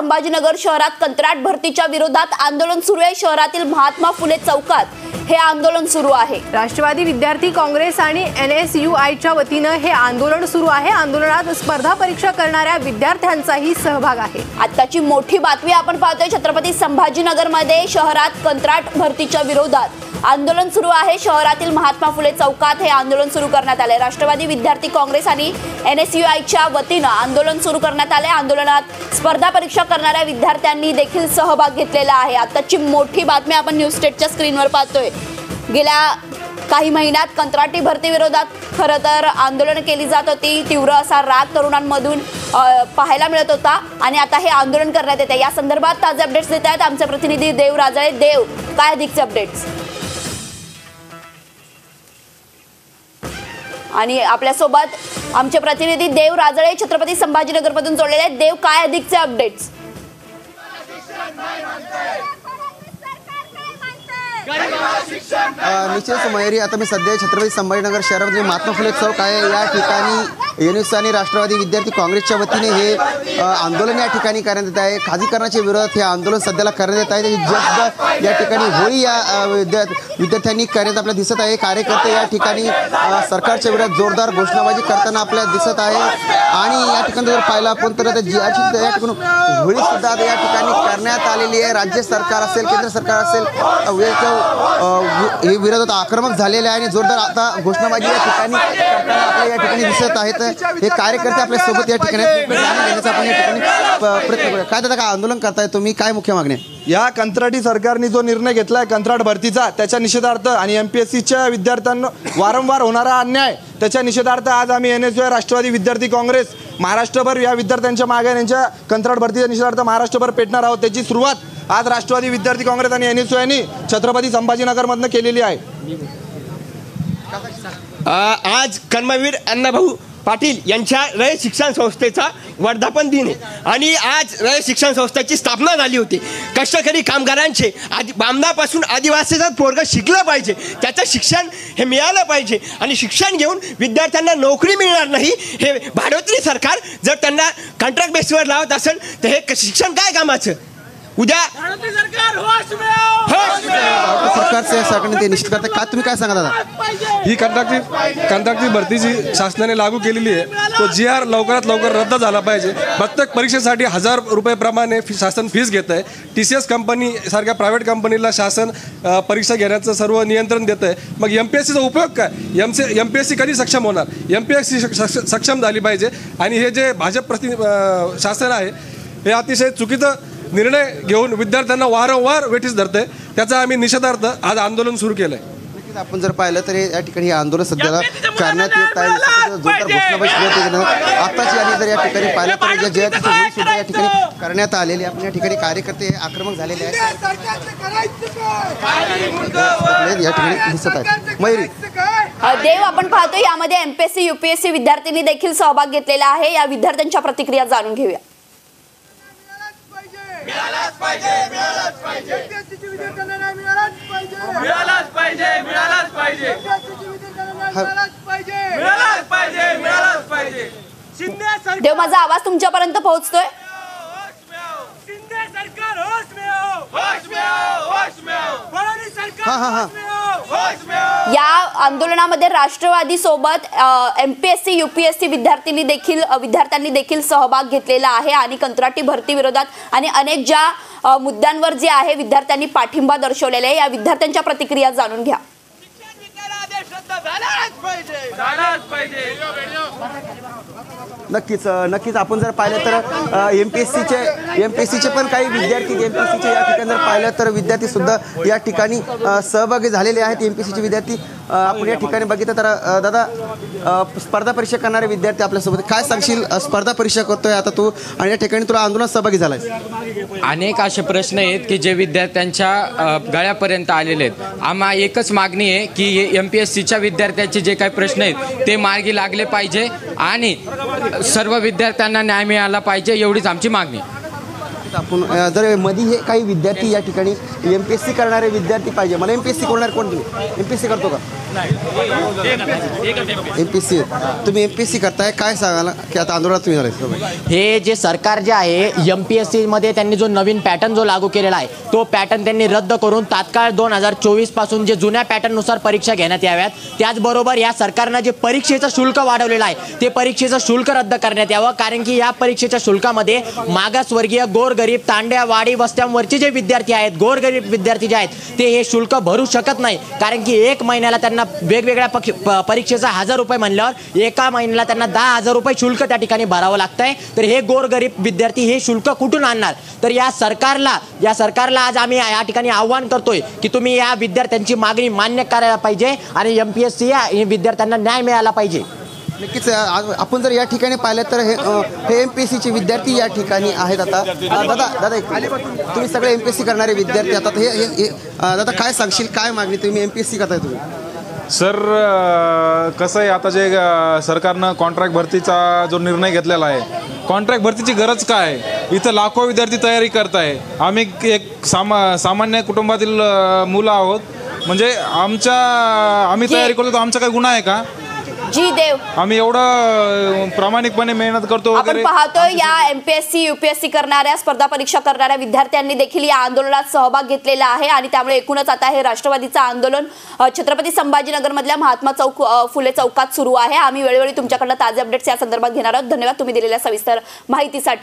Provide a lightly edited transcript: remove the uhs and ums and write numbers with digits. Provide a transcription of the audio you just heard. संभाजीनगर शहरात कंत्राट भरतीच्या विरोधात आंदोलन सुरू आहे। शहरातील महात्मा फुले चौकात हे आंदोलन सुरू आहे। राष्ट्रवादी विद्यार्थी काँग्रेस आणि NSUIच्या वतीने हे आंदोलन सुरू आहे। आंदोलनात स्पर्धा परीक्षा करणाऱ्या विद्यार्थ्यांचाही सहभाग आहे। आताची मोठी बातमी आपण पाहतोय, छत्रपती संभाजीनगर मध्ये शहरात कंत्राट भरतीच्या विरोधात आंदोलन सुरू आहे। शहरातील महात्मा फुले चौकात हे आंदोलन सुरू करण्यात आले। राष्ट्रवादी विद्यार्थी काँग्रेस आणि NSUIच्या वतीने आंदोलन सुरू करण्यात आले। आंदोलनात स्पर्धा परीक्षा करणाऱ्या विद्यार्थ्यांनी देखील सहभाग घेतलेला आहे। आताची मोठी बातमी आपण न्यूज स्टेटच्या स्क्रीनवर पाहतोय। गेल्या काही महिन्यात कंत्राटी भरती विरोधात खरं तर आंदोलन केली जात होती। तीव्र असा राग तरुणांमधून पाहायला मिळत होता आणि आता हे आंदोलन करण्यात येते। या संदर्भात ताजे अपडेट्स देत आहेत आमचे प्रतिनिधी देव राजाळे। देव, काय अधिकचे अपडेट्स? आणि आपल्यासोबत आमचे प्रतिनिधी देव राजाळे छत्रपती संभाजीनगर मधून जोडलेले आहेत। देव, काय अधिकचे अपडेट्स? निश्चित मयूरी, आता मी सध्या छत्रपती संभाजीनगर शहरामध्ये महात्मा फुले चौक आहे या ठिकाणी NSU आणि राष्ट्रवादी विद्यार्थी काँग्रेसच्या वतीने हे आंदोलन या ठिकाणी करण्यात येत आहे। खाजगीकरणाच्या विरोधात हे आंदोलन सध्याला करण्यात येत आहे। जस्ट या ठिकाणी होळी या विद्यार्थ्यांनी करण्यात आपल्याला दिसत आहे। कार्यकर्ते या ठिकाणी सरकारच्या विरोधात जोरदार घोषणाबाजी करताना आपल्याला दिसत आहे। आणि या ठिकाणी जर पाहिलं आपण तर आता जी या ठिकाणी होळी सुद्धा या ठिकाणी करण्यात आलेली आहे। राज्य सरकार असेल, केंद्र सरकार असेल, हे विरोधात आक्रमक झालेले आहे आणि जोरदार आता घोषणाबाजी या ठिकाणी आपल्याला या ठिकाणी दिसत आहेत। हे कार्यकर्ते आपल्या सोबत या ठिकाणी घेण्याचा आपण या ठिकाणी प्रयत्न करूया। काय दादा, काय आंदोलन करताय तुम्ही? काय मुख्य मागणी? या कंत्राटी सरकारने जो निर्णय घेतलाय कंत्राट भरतीचा, त्याच्या निषेधार्थ आणि MPSCच्या विद्यार्थ्यांना वारंवार होणारा अन्याय, त्याच्या निषेधार्थ आज आम्ही NSU राष्ट्रवादी विद्यार्थी काँग्रेस महाराष्ट्रभर या विद्यार्थ्यांच्या मागे यांच्या कंत्राट भरतीच्या निषेधार्थ महाराष्ट्रभर पेटणार आहोत। त्याची सुरुवात आज राष्ट्रवादी विद्यार्थी काँग्रेस आणि NSU यांनी छत्रपती संभाजीनगरमधनं केलेली आहे। आज कर्मवीर अण्णा भाऊ पाटील यांच्या रयत शिक्षण संस्थेचा वर्धापन दिन आहे आणि आज रयत शिक्षण संस्थेची स्थापना झाली होती। कष्टकरी कामगारांचे बामणापासून आदिवासीचा पोरगा शिकला पाहिजे, त्याचं शिक्षण हे मिळालं पाहिजे आणि शिक्षण घेऊन विद्यार्थ्यांना नोकरी मिळणार नाही हे भाडोत्री सरकार जर त्यांना कॉन्ट्रॅक्ट बेसवर लावत असेल तर हे शिक्षण काय कामाचं? उद्या सरकारने निश्चित करते का? तुम्ही काय सांगा दादा? ही कंत्राटी भरतीची शासनाने लागू केलेली आहे, तो GR लवकरात लवकर रद्द झाला पाहिजे। प्रत्येक परीक्षेसाठी 1000 रुपये प्रमाणे शासन फीस घेत आहे। TCS कंपनी सारख्या प्रायव्हेट कंपनीला शासन परीक्षा घेण्याचं सर्व नियंत्रण देत आहे। मग MPSCचा उपयोग काय? MPSC कधी सक्षम होणार? MPSC सक्षम झाली पाहिजे आणि हे जे भाजप शासन आहे हे अतिशय चुकीचं निर्णय घेऊन विद्यार्थ्यांना वारंवार वेठीस धरते। त्याचा आम्ही निषेधार्थ आज आंदोलन सुरू केलं आहे। आपण जर पाहिलं तर या ठिकाणी हे आंदोलन सध्याला करण्यात येत आहे। जोरदार घोषणाबाजी आताची आणि जर या ठिकाणी पाहिलं तर सुद्धा या ठिकाणी करण्यात आलेली आहे। आपण या ठिकाणी कार्यकर्ते हे आक्रमक झालेले आहेत या ठिकाणी दिसत आहेत। मयूरी, देव, आपण पाहतो यामध्ये MPSC UPSC विद्यार्थ्यांनी देखील सहभाग घेतलेला आहे। या विद्यार्थ्यांच्या प्रतिक्रिया जाणून घेऊया। देव, माझा आवाज तुमच्यापर्यंत पोहोचतोय? या आंदोलनामध्ये राष्ट्रवादी सोबत MPSC UPSC विद्यार्थ्यांनी देखील सहभाग घेतलेला आहे आणि कंत्राटी भरती विरोधात आणि अनेक ज्या मुद्द्यांवर जे आहे विद्यार्थ्यांनी पाठिंबा दर्शवलेला आहे। या विद्यार्थ्यांच्या प्रतिक्रिया जाणून घ्या। नक्कीच आपण जर पाहिलं तर MPSCचे पण काही विद्यार्थी MPSCचे या ठिकाणी जर पाहिलं तर विद्यार्थी सुद्धा या ठिकाणी सहभागी झालेले आहेत। MPSCचे विद्यार्थी आपण या ठिकाणी बघितलं तर दादा, स्पर्धा परीक्षा करणारे विद्यार्थी आपल्यासोबत, काय सांगशील? स्पर्धा परीक्षा करतोय आता तू आणि या ठिकाणी तुला आंदोलनात सहभागी झालाय। अनेक असे प्रश्न आहेत की जे विद्यार्थ्यांच्या गळ्यापर्यंत आलेले आहेत। आम्हा एकच मागणी आहे की MPSCच्या विद्यार्थ्यांचे जे काही प्रश्न आहेत ते मार्गी लागले पाहिजे आणि सर्व विद्यार्थ्यांना न्याय मिळाला पाहिजे, एवढीच आमची मागणी। आपण जर मध्ये हे काही विद्यार्थी या ठिकाणी MPSC करणारे विद्यार्थी पाहिजे, मला MPSC करणार कोण? MPSC करतो का? MPSC तुम्ही MPSC करताय काय सांगाल की आता आंदोलनात तुम्ही झाले हे जे सरकार जे आहे MPSC मध्ये त्यांनी जो नवीन पॅटर्न जो लागू केलेला आहे तो पॅटर्न त्यांनी रद्द करून तात्काळ 2024 पासून जे जुन्या पॅटर्न नुसार परीक्षा घेण्यात याव्यात त्याचबरोबर या सरकारने जे परीक्षेचं शुल्क वाढवलेलं आहे ते परीक्षेचं शुल्क रद्द करण्यात यावं कारण की या परीक्षेच्या शुल्कामध्ये मागासवर्गीय गोरगरीब तांड्या वाडी वस्त्यांवरचे जे विद्यार्थी आहेत गोरगरीब विद्यार्थी जे आहेत ते हे शुल्क भरू शकत नाही कारण की एक महिन्याला त्यांना वेगवेगळ्या परीक्षेचा 1000 रुपये म्हणल्यावर एका महिन्याला त्यांना 10,000 रुपये शुल्क त्या ठिकाणी भरावं लागतंय तर हे गोरगरीब विद्यार्थी हे शुल्क कुठून आणणार तर या सरकारला आज आम्ही या ठिकाणी आव्हान करतोय की तुम्ही या विद्यार्थ्यांची मागणी मान्य करायला पाहिजे आणि MPSC या विद्यार्थ्यांना न्याय मिळाला पाहिजे नक्कीच आपण जर या ठिकाणी पाहिलं तर हे MPSC चे विद्यार्थी या ठिकाणी आहेत आता दादा तुम्ही सगळे MPSC करणारे विद्यार्थी आता हे दादा काय सांगशील काय मागणी तुम्ही MPSC करताय तुम्ही सर कसं आहे आता जे सरकारनं कॉन्ट्रॅक्ट भरतीचा जो निर्णय घेतलेला आहे कॉन्ट्रॅक्ट भरतीची गरज काय इथं लाखो विद्यार्थी तयारी करत आहे आम्ही एक सामान्य कुटुंबातील मुलं आहोत म्हणजे आम्ही तयारी करतो तर आमचा काही गुन्हा आहे का जी देव आम्ही एवढं प्रामाणिकपणे मेहनत करतो आपण पाहतोय या MPSC UPSC करणाऱ्या स्पर्धा परीक्षा करणाऱ्या विद्यार्थ्यांनी देखील या आंदोलनात सहभाग घेतलेला आहे आणि त्यामुळे एकूणच आता हे राष्ट्रवादीचं आंदोलन छत्रपती संभाजीनगर मधल्या महात्मा चौक फुले चौकात सुरू आहे आम्ही वेळोवेळी तुमच्याकडून ताजे अपडेट्स या संदर्भात घेणार आहोत धन्यवाद तुम्ही दिलेल्या सविस्तर माहितीसाठी।